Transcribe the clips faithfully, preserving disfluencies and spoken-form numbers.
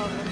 Mom?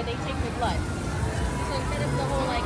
where they take your blood. So instead of the whole like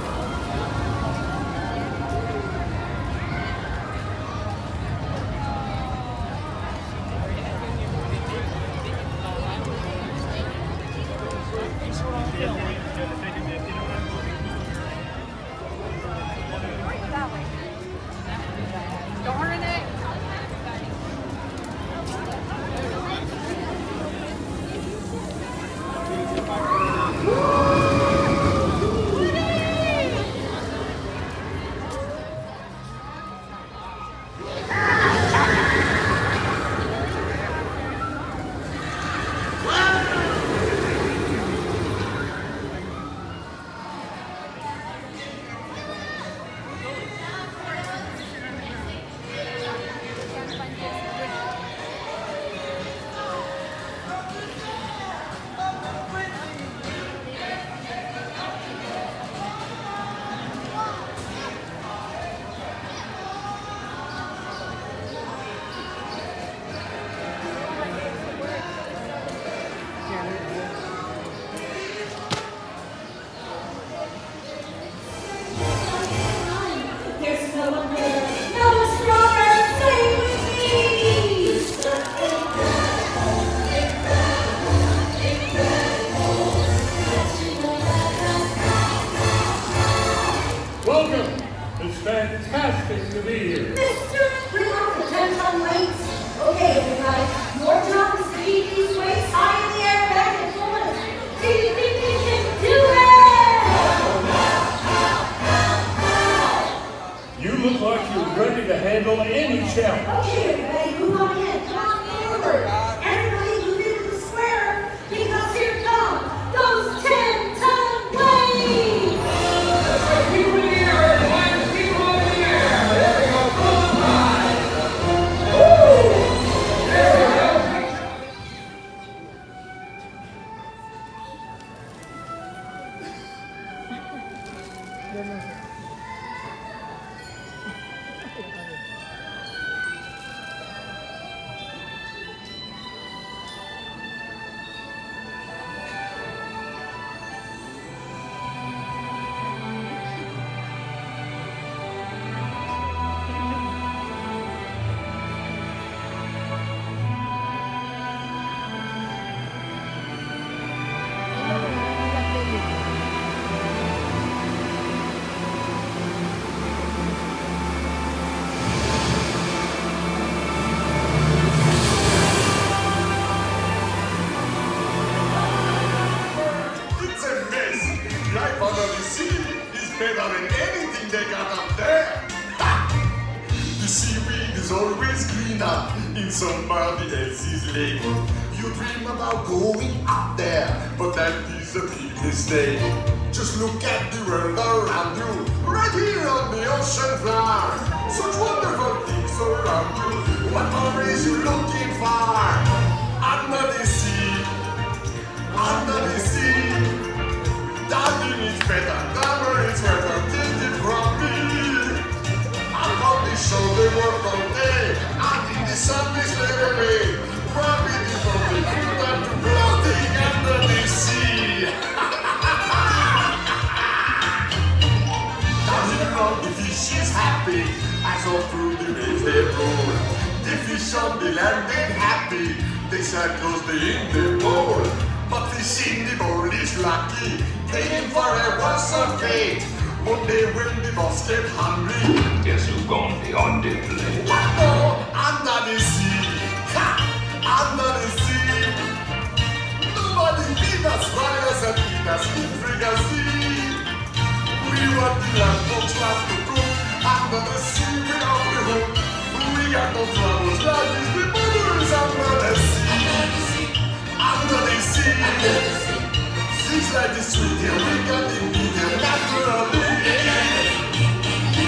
fantastic to be here. Mister, bring out the Genton weights. Okay, everybody. More time is to keep these weights high in the air, back and forth. Do you think you can do it? Help, help, help, help. You look like you're ready to handle any challenge. Okay, everybody, move on in. Come forward. Everybody move into the square, because here come those ten-ton weights. People here. Just look at the world around you, right here on the ocean floor. Such wonderful things around you. What more is you looking for? Under the sea, under the sea. Diving is better, diver is better, take it from me. I'm on the show, they work all day. I'm in the service, they were made. Gravity from the human to floating under the sea. The fish is happy as all through the waves they roll. The fish on the land ain't happy, they sat close in the bowl. But fish in the bowl is lucky, playing for a awesome fate. One day when the boss get hungry, guess who's gone beyond the plate? What more? Under the sea, ha! Under the sea. Nobody beat us, riders and beat us in frequency. We want the land, folks love to prove. Under the sea, we are the hope. We got no troubles, life is the borders. Under the sea, under the sea, under the sea. Seems like it's sweet here, we got it needed naturally.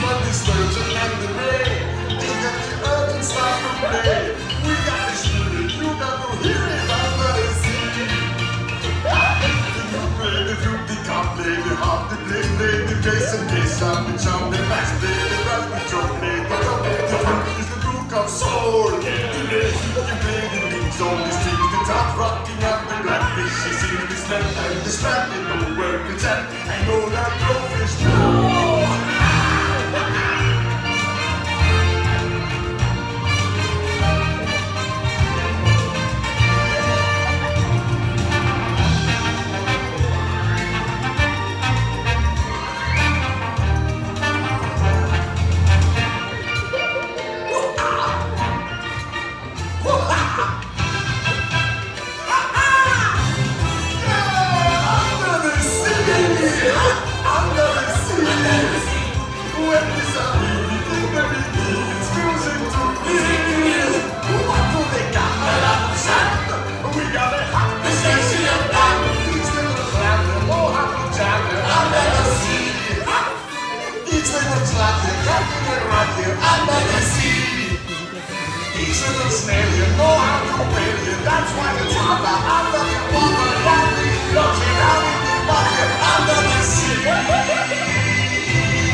But the sturgeon and the ray, they got the earth and start to play. We got the spirit, you got to hear it. Under the sea, if you play, if you become play, the heart, the play. Case in case I'm the charm, the best day, the best we jump, the top is the look of soul. Today, you play the links on the strings, the top rocking up the blackfish. You see the slap and the slap, set. I know that growth is true. Under the sea, each little snail, you know how to whale you. That's why it's under, under the water, lovely, floating out in the bucket, under the sea. Julia, can we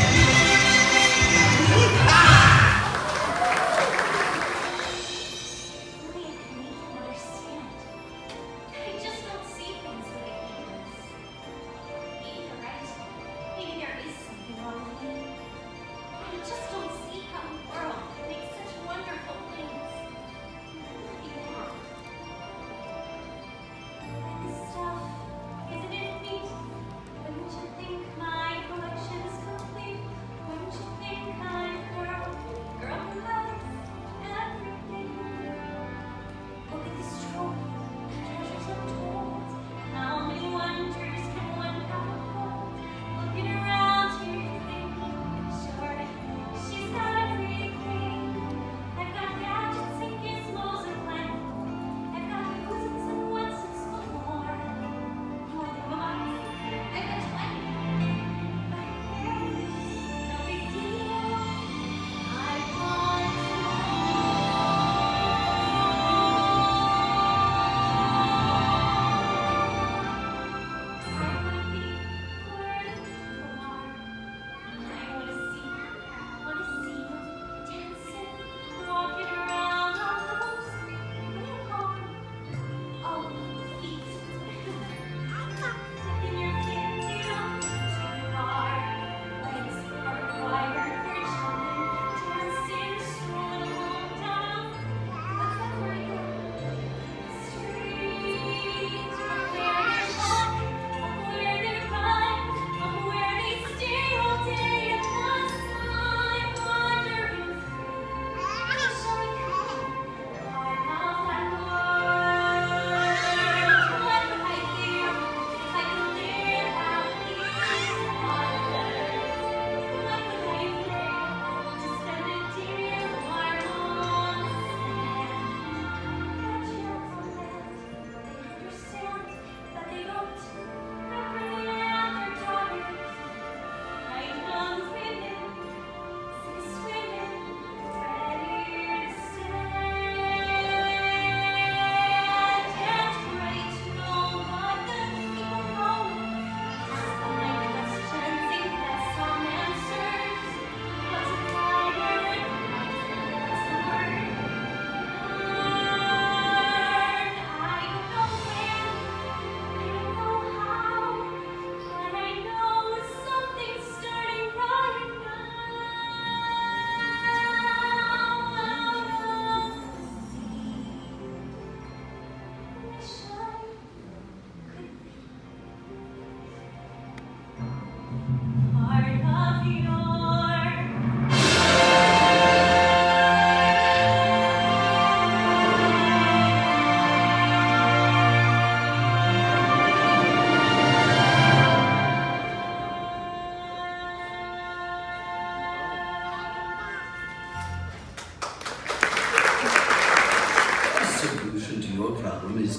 don't understand? I just don't see things the way he does. Maybe you're right. Maybe there is something wrong with me. I just don't see.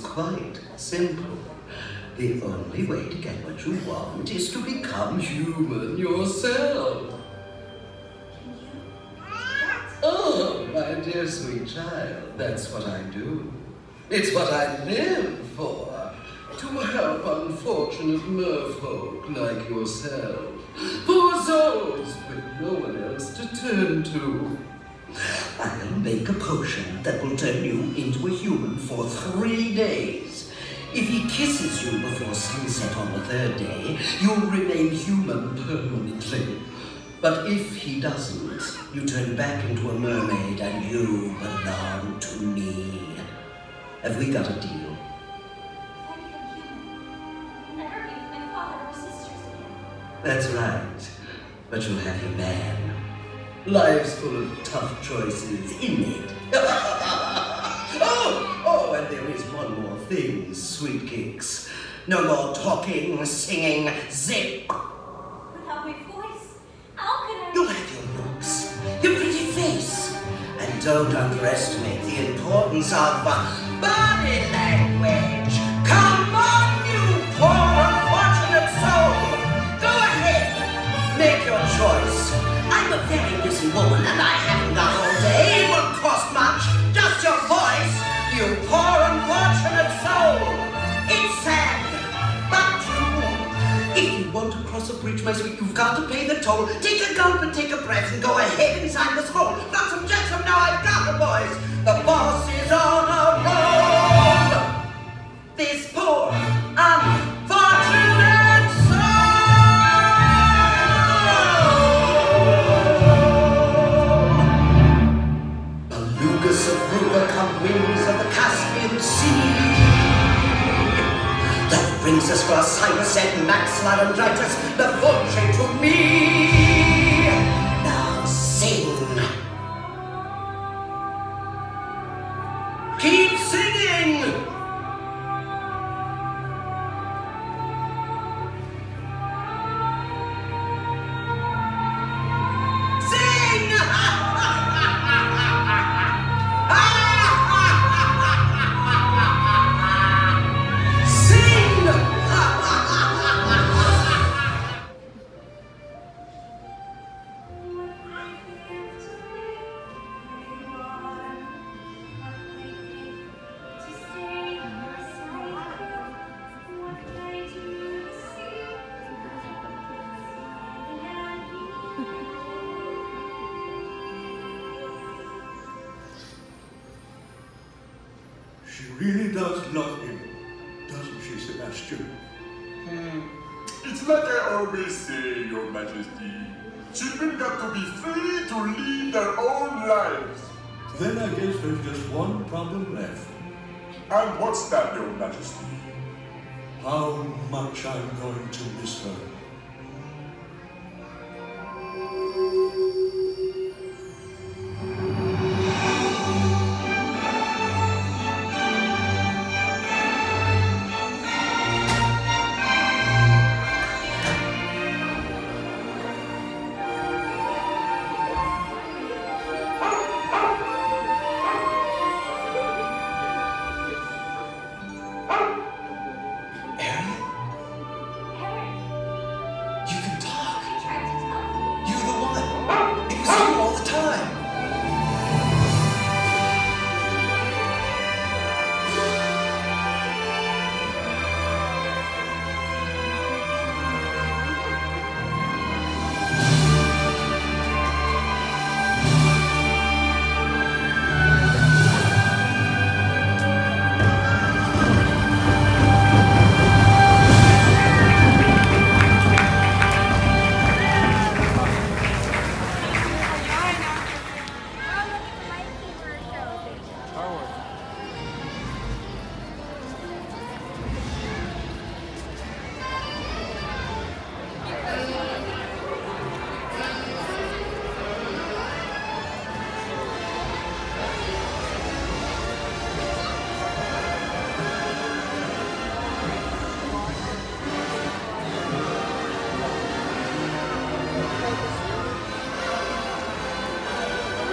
Quite simple. The only way to get what you want is to become human yourself. Can you? Oh, my dear sweet child, that's what I do. It's what I live for. To help unfortunate merfolk like yourself. Poor souls with no one else to turn to. I'll make a potion that will turn you into a human for three days. If he kisses you before sunset on the third day, you'll remain human permanently. But if he doesn't, you turn back into a mermaid and you belong to me. Have we got a deal? Never meet my father or sisters again. That's right. But you'll have your man. Life's full of tough choices, isn't it? oh, oh, and there is one more thing, sweet kicks. No more talking, singing, zip. Without my voice, how can I? You'll have your looks, your pretty face, and don't underestimate the importance of body language. Come on, you poor unfortunate soul. Go ahead, make your choice. I'm a very busy woman, and I haven't got all day. It won't cost much. Just your voice, you poor unfortunate soul. It's sad, but true. If you want to cross a bridge, my sweet, you've got to pay the toll. Take a gulp and take a breath, and go ahead inside the scroll. Got some jets from now. I've got the boys. The boss is on a roll. This poor unfortunate. Brings us for Cyrus and Maxlar and Dritus, the vulture to me. Now sing. Keep singing. Sing. ah! She really does love him, doesn't she, Sebastian? Hmm. It's like I always say, Your Majesty. Children got to be free to lead their own lives. Then I guess there's just one problem left. And what's that, Your Majesty? How much I'm going to miss her.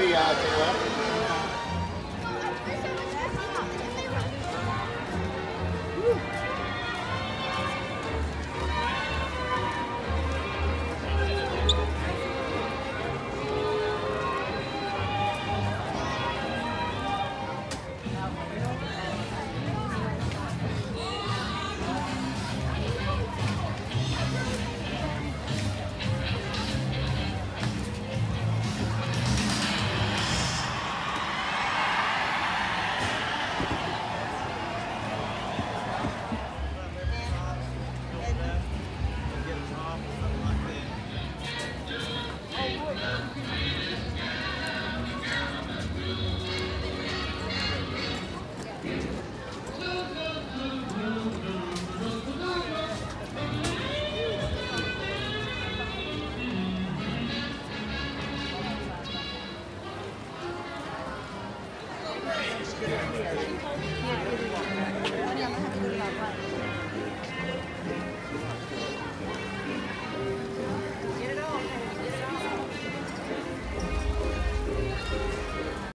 Yeah, I think that.